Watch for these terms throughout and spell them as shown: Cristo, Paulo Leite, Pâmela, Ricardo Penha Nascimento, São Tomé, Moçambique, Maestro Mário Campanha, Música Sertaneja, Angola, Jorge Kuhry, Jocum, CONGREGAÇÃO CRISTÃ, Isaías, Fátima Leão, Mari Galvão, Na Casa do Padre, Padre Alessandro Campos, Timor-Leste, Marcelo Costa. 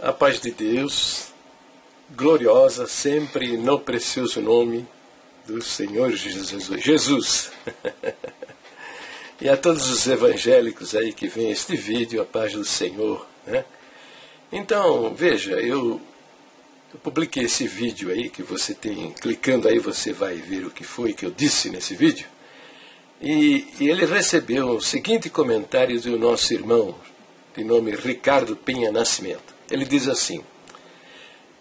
A paz de Deus, gloriosa, sempre no precioso nome do Senhor Jesus. E a todos os evangélicos aí que veem este vídeo, a paz do Senhor, né? Então, veja, eu publiquei esse vídeo aí, que você tem, clicando aí você vai ver o que foi que eu disse nesse vídeo. E ele recebeu o seguinte comentário do nosso irmão, de nome Ricardo Penha Nascimento. Ele diz assim: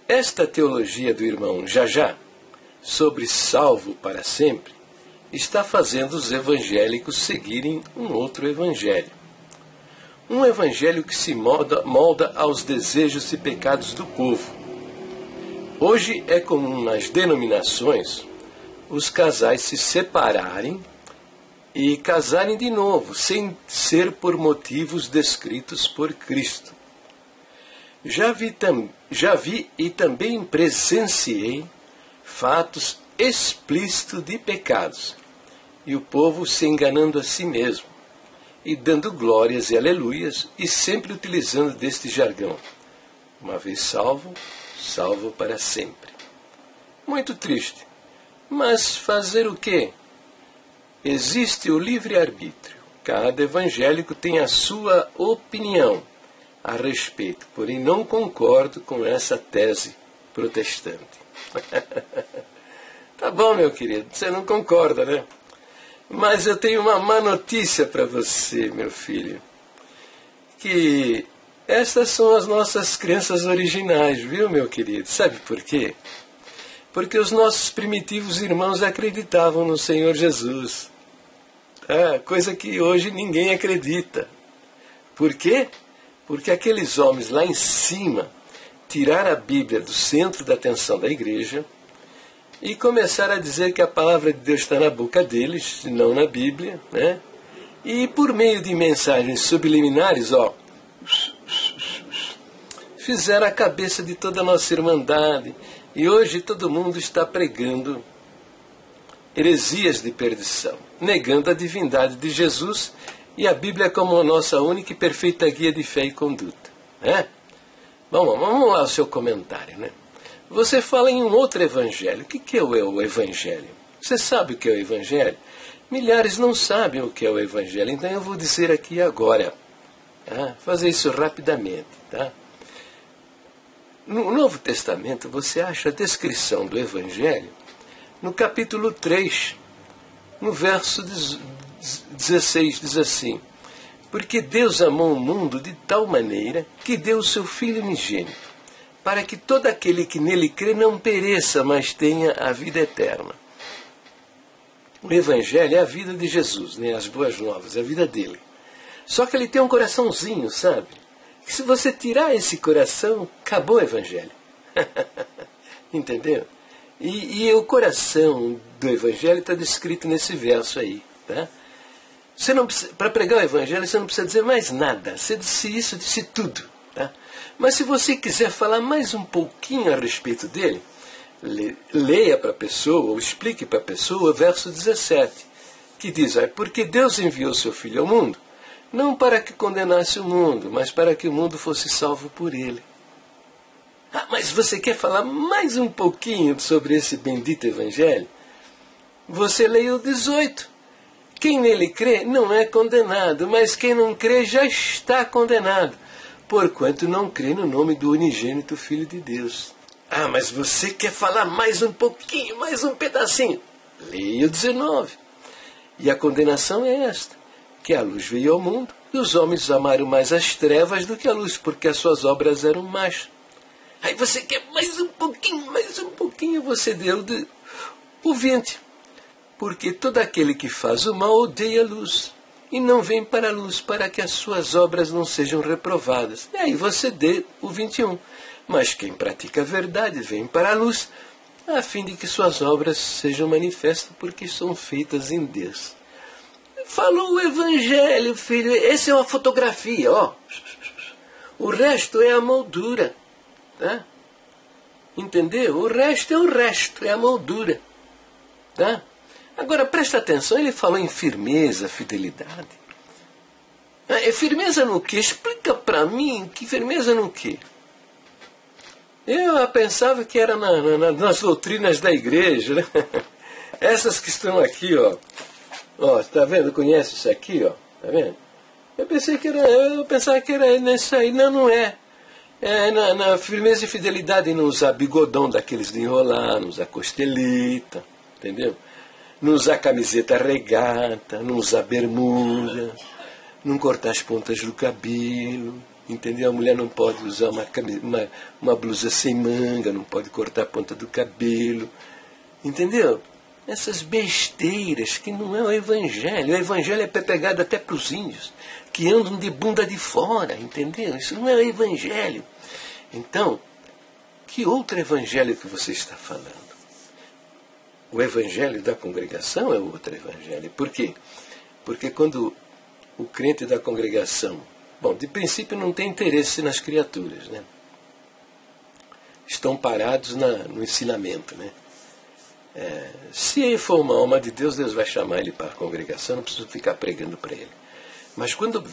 esta teologia do irmão Jajá, sobre salvo para sempre, está fazendo os evangélicos seguirem um outro evangelho. Um evangelho que se molda aos desejos e pecados do povo. Hoje é comum nas denominações os casais se separarem e casarem de novo, sem ser por motivos descritos por Cristo. Já vi e também presenciei fatos explícitos de pecados, e o povo se enganando a si mesmo, e dando glórias e aleluias, e sempre utilizando deste jargão: uma vez salvo, salvo para sempre. Muito triste, mas fazer o quê? Existe o livre-arbítrio, cada evangélico tem a sua opinião a respeito, porém não concordo com essa tese protestante. Tá bom, meu querido, você não concorda, né? Mas eu tenho uma má notícia para você, meu filho, que estas são as nossas crenças originais, viu, meu querido? Sabe por quê? Porque os nossos primitivos irmãos acreditavam no Senhor Jesus, coisa que hoje ninguém acredita. Por quê? Porque aqueles homens lá em cima tiraram a Bíblia do centro da atenção da igreja e começaram a dizer que a palavra de Deus está na boca deles, não na Bíblia, né? E por meio de mensagens subliminares, ó, fizeram a cabeça de toda a nossa irmandade. E hoje todo mundo está pregando heresias de perdição, negando a divindade de Jesus e a Bíblia como a nossa única e perfeita guia de fé e conduta. Né? Bom, vamos lá ao seu comentário, né? Você fala em um outro evangelho. O que é o evangelho? Você sabe o que é o evangelho? Milhares não sabem o que é o evangelho, então eu vou dizer aqui agora. Tá? Fazer isso rapidamente. Tá? No Novo Testamento você acha a descrição do evangelho no capítulo 3, no verso 16, diz assim: porque Deus amou o mundo de tal maneira que deu o seu Filho unigênito, para que todo aquele que nele crê não pereça, mas tenha a vida eterna. O evangelho é a vida de Jesus, né? As boas novas, a vida dele. Só que ele tem um coraçãozinho, sabe? Que se você tirar esse coração, acabou o evangelho. Entendeu? E o coração do evangelho está descrito nesse verso aí, tá? Você não precisa, para pregar o evangelho, você não precisa dizer mais nada. Você disse isso, disse tudo. Tá? Mas se você quiser falar mais um pouquinho a respeito dele, leia para a pessoa, ou explique para a pessoa o verso 17, que diz: porque Deus enviou seu Filho ao mundo, não para que condenasse o mundo, mas para que o mundo fosse salvo por ele. Ah, mas você quer falar mais um pouquinho sobre esse bendito evangelho? Você leia o 18. Quem nele crê não é condenado, mas quem não crê já está condenado, porquanto não crê no nome do unigênito Filho de Deus. Ah, mas você quer falar mais um pouquinho, mais um pedacinho? Leia o 19. E a condenação é esta, que a luz veio ao mundo, e os homens amaram mais as trevas do que a luz, porque as suas obras eram más. Aí você quer mais um pouquinho, você deu o 20. Porque todo aquele que faz o mal odeia a luz, e não vem para a luz, para que as suas obras não sejam reprovadas. E aí você dê o 21. Mas quem pratica a verdade vem para a luz, a fim de que suas obras sejam manifestas, porque são feitas em Deus. Falou o evangelho, filho. Essa é uma fotografia, ó. O resto é a moldura. Tá? Entendeu? O resto, é a moldura. Tá? Agora, presta atenção, ele falou em firmeza, fidelidade. É firmeza no quê? Explica para mim que firmeza no quê? Eu pensava que era nas doutrinas da igreja, né? Essas que estão aqui, ó. Ó, tá vendo? Conhece isso aqui, ó? Tá vendo? Eu pensava que era nisso aí. Não, não é. É na firmeza e fidelidade, não usar bigodão daqueles de enrolar, não usar costelita, entendeu? Não usar camiseta regata, não usar bermuda, não cortar as pontas do cabelo. Entendeu? A mulher não pode usar uma blusa sem manga, não pode cortar a ponta do cabelo. Entendeu? Essas besteiras que não é o Evangelho. O Evangelho é pegado até para os índios, que andam de bunda de fora. Entendeu? Isso não é o Evangelho. Então, que outro Evangelho que você está falando? O Evangelho da congregação é outro Evangelho. Por quê? Porque quando o crente da congregação... Bom, de princípio não tem interesse nas criaturas, né? Estão parados no ensinamento, né? Se ele for uma alma de Deus, Deus vai chamar ele para a congregação, não preciso ficar pregando para ele. Mas quando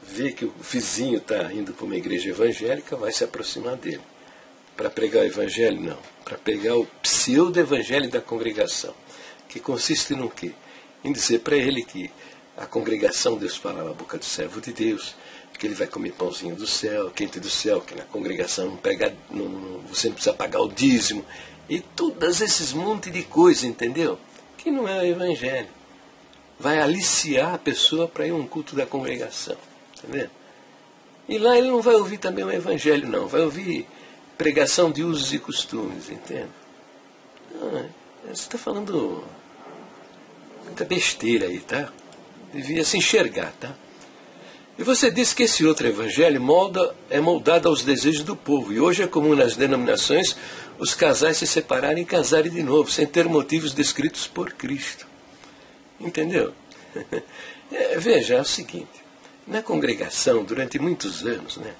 vê que o vizinho está indo para uma igreja evangélica, vai se aproximar dele. Para pregar o evangelho, não. Para pregar o pseudo-evangelho da congregação. Que consiste no quê? Em dizer para ele que a congregação, Deus fala na boca do servo de Deus, que ele vai comer pãozinho do céu, quente do céu, que na congregação você não precisa pagar o dízimo. E todas esses monte de coisa, entendeu? Que não é o evangelho. Vai aliciar a pessoa para ir a um culto da congregação. Entendeu? E lá ele não vai ouvir também o evangelho, não. Vai ouvir pregação de usos e costumes, entende? Você está falando muita besteira aí, tá? Devia se enxergar, tá? E você disse que esse outro evangelho é moldado aos desejos do povo. E hoje é comum nas denominações os casais se separarem e casarem de novo, sem ter motivos descritos por Cristo. Entendeu? Veja, é o seguinte. Na congregação, durante muitos anos, né?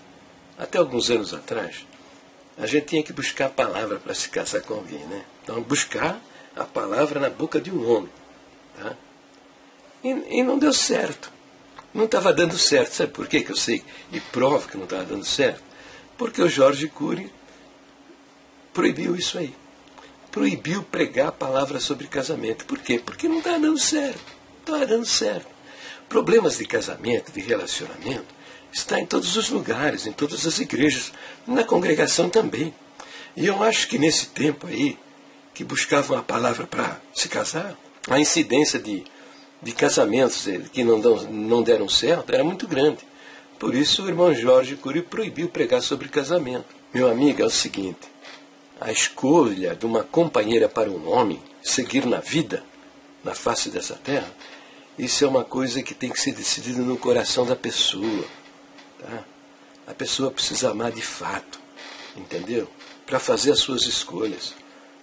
Até alguns anos atrás, a gente tinha que buscar a palavra para se casar com alguém, né? Então, buscar a palavra na boca de um homem, tá? E não deu certo. Não estava dando certo. Sabe por quê que eu sei? E prova que não estava dando certo. Porque o Jorge Kuhry proibiu isso aí. Proibiu pregar a palavra sobre casamento. Por quê? Porque não estava dando certo. Não estava dando certo. Problemas de casamento, de relacionamento, está em todos os lugares, em todas as igrejas, na congregação também. E eu acho que nesse tempo aí, que buscavam a palavra para se casar, a incidência de casamentos que não deram certo era muito grande. Por isso o irmão Jorge Kuhry proibiu pregar sobre casamento. Meu amigo, é o seguinte, a escolha de uma companheira para um homem seguir na vida, na face dessa terra, isso é uma coisa que tem que ser decidida no coração da pessoa. Tá? A pessoa precisa amar de fato, entendeu? Para fazer as suas escolhas.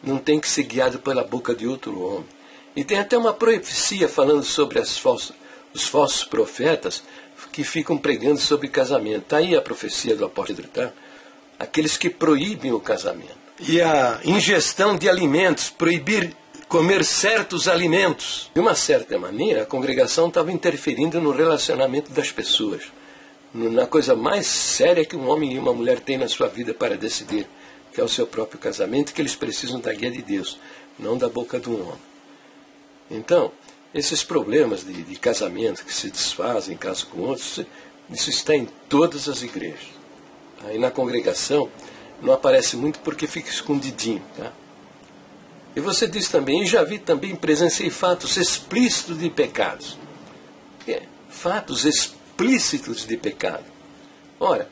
Não tem que ser guiado pela boca de outro homem. E tem até uma profecia falando sobre os falsos profetas que ficam pregando sobre casamento. Está aí a profecia do apóstolo, tá? Aqueles que proíbem o casamento. E a ingestão de alimentos, proibir comer certos alimentos. De uma certa maneira, a congregação estava interferindo no relacionamento das pessoas. Na coisa mais séria que um homem e uma mulher têm na sua vida para decidir, que é o seu próprio casamento, que eles precisam da guia de Deus, não da boca do homem. Então, esses problemas de casamento que se desfazem, caso com outros, isso está em todas as igrejas. Aí na congregação não aparece muito porque fica escondidinho. Tá? E você diz também, e já vi também, presenciei fatos explícitos de pecados. Fatos explícitos de pecado. Ora,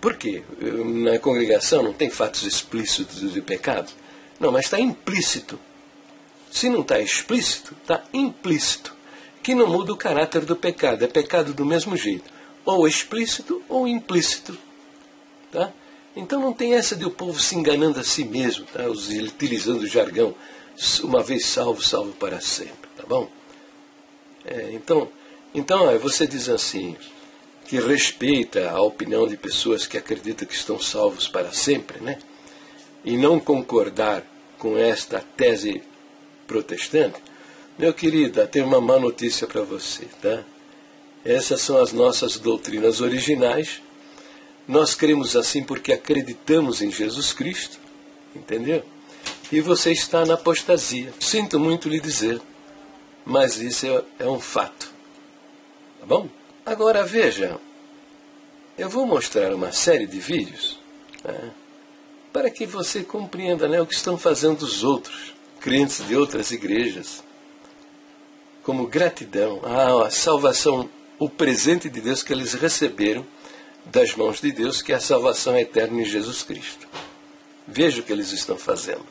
por quê? Na congregação não tem fatos explícitos de pecado? Não, mas está implícito. Se não está explícito, está implícito, que não muda o caráter do pecado. É pecado do mesmo jeito, ou explícito ou implícito. Tá? Então não tem essa de o povo se enganando a si mesmo, tá? Utilizando o jargão, uma vez salvo, salvo para sempre. Tá bom? Então, você diz assim, que respeita a opinião de pessoas que acreditam que estão salvos para sempre, né? E não concordar com esta tese protestante, meu querido, tem uma má notícia para você, tá? Essas são as nossas doutrinas originais, Nós cremos assim porque acreditamos em Jesus Cristo, entendeu? E você está na apostasia. Sinto muito lhe dizer, mas isso é um fato. Tá bom? Agora veja, eu vou mostrar uma série de vídeos, né, para que você compreenda, né, o que estão fazendo os outros, crentes de outras igrejas, como gratidão à salvação, o presente de Deus que eles receberam das mãos de Deus, que é a salvação eterna em Jesus Cristo. Veja o que eles estão fazendo.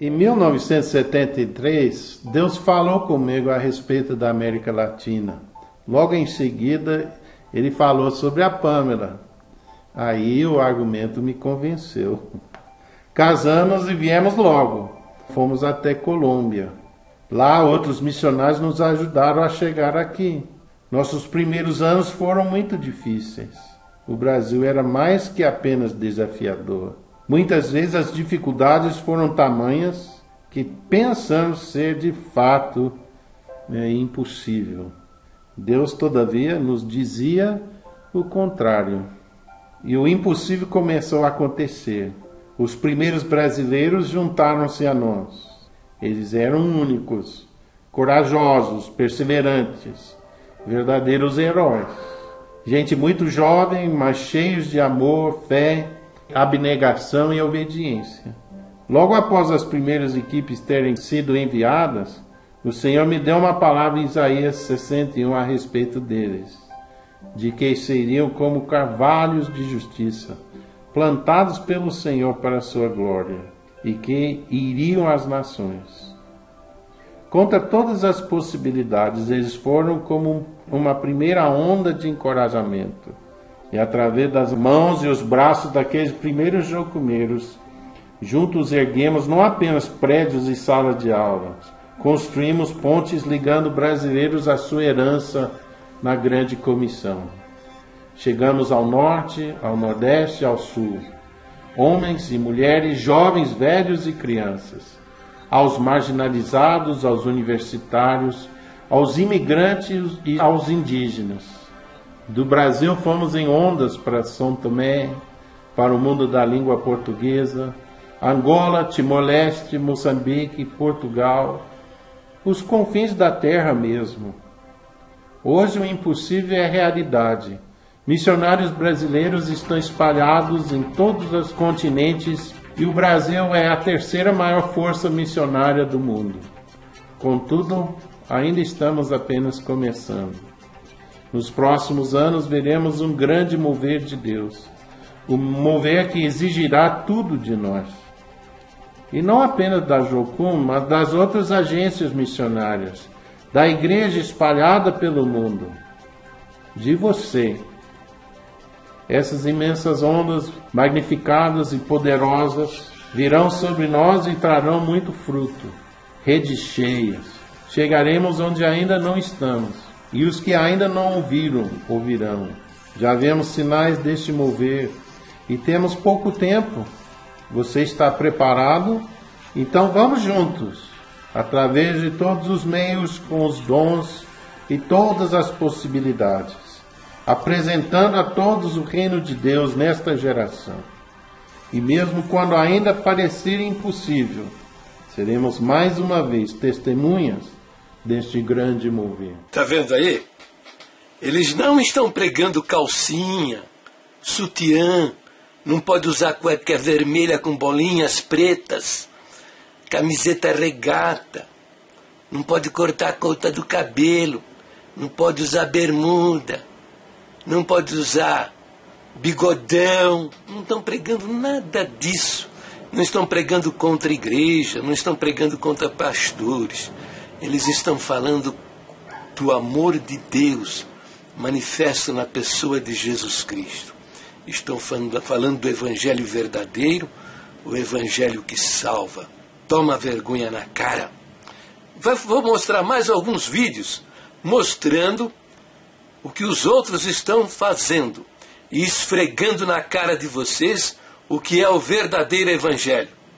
Em 1973, Deus falou comigo a respeito da América Latina. Logo em seguida, ele falou sobre a Pâmela. Aí o argumento me convenceu. Casamos e viemos logo. Fomos até Colômbia. Lá, outros missionários nos ajudaram a chegar aqui. Nossos primeiros anos foram muito difíceis. O Brasil era mais que apenas desafiador. Muitas vezes as dificuldades foram tamanhas que pensamos ser de fato impossível. Deus, todavia, nos dizia o contrário. E o impossível começou a acontecer. Os primeiros brasileiros juntaram-se a nós. Eles eram únicos, corajosos, perseverantes, verdadeiros heróis. Gente muito jovem, mas cheios de amor, fé, abnegação e obediência. Logo após as primeiras equipes terem sido enviadas, o Senhor me deu uma palavra em Isaías 61 a respeito deles, de que seriam como carvalhos de justiça, plantados pelo Senhor para a sua glória, e que iriam às nações. Contra todas as possibilidades, eles foram como uma primeira onda de encorajamento. E através das mãos e os braços daqueles primeiros jocumeiros, juntos erguemos não apenas prédios e salas de aula, construímos pontes ligando brasileiros à sua herança na grande comissão. Chegamos ao norte, ao nordeste e ao sul. Homens e mulheres, jovens, velhos e crianças. Aos marginalizados, aos universitários, aos imigrantes e aos indígenas. Do Brasil fomos em ondas para São Tomé, para o mundo da língua portuguesa, Angola, Timor-Leste, Moçambique, Portugal, os confins da terra mesmo. Hoje o impossível é realidade. Missionários brasileiros estão espalhados em todos os continentes e o Brasil é a terceira maior força missionária do mundo. Contudo, ainda estamos apenas começando. Nos próximos anos veremos um grande mover de Deus, um mover que exigirá tudo de nós. E não apenas da Jocum, mas das outras agências missionárias, da igreja espalhada pelo mundo, de você. Essas imensas ondas, magnificadas e poderosas, virão sobre nós e trarão muito fruto, redes cheias. Chegaremos onde ainda não estamos, e os que ainda não ouviram, ouvirão. Já vemos sinais deste mover, e temos pouco tempo. Você está preparado? Então vamos juntos, através de todos os meios, com os dons e todas as possibilidades, apresentando a todos o reino de Deus nesta geração. E mesmo quando ainda parecer impossível, seremos mais uma vez testemunhas deste grande mover. Está vendo aí? Eles não estão pregando calcinha, sutiã, não pode usar cueca vermelha com bolinhas pretas, camiseta regata, não pode cortar a cauda do cabelo, não pode usar bermuda, não pode usar bigodão. Não estão pregando nada disso. Não estão pregando contra a igreja, não estão pregando contra pastores. Eles estão falando do amor de Deus manifesto na pessoa de Jesus Cristo. Estão falando do evangelho verdadeiro, o evangelho que salva. Toma vergonha na cara. Vou mostrar mais alguns vídeos mostrando o que os outros estão fazendo e esfregando na cara de vocês o que é o verdadeiro evangelho.